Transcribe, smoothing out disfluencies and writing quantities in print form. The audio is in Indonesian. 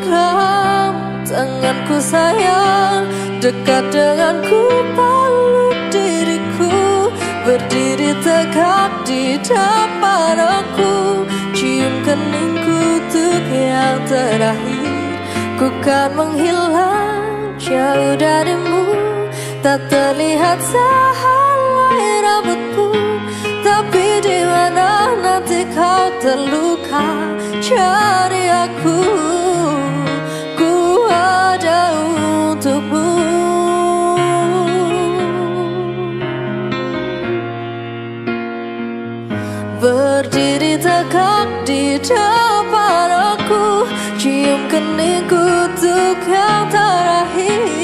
genggam tanganku sayang, dekat denganku peluk diriku, berdiri tegak di depan aku, cium keningku untuk yang terakhir. Ku kan menghilang jauh darimu, tak terlihat sehelai rambutku, tapi di mana nanti kau terluka, cari aku, ku ada untukmu. Berdiri tegak di depan aku, cium keningku untuk yang terakhir.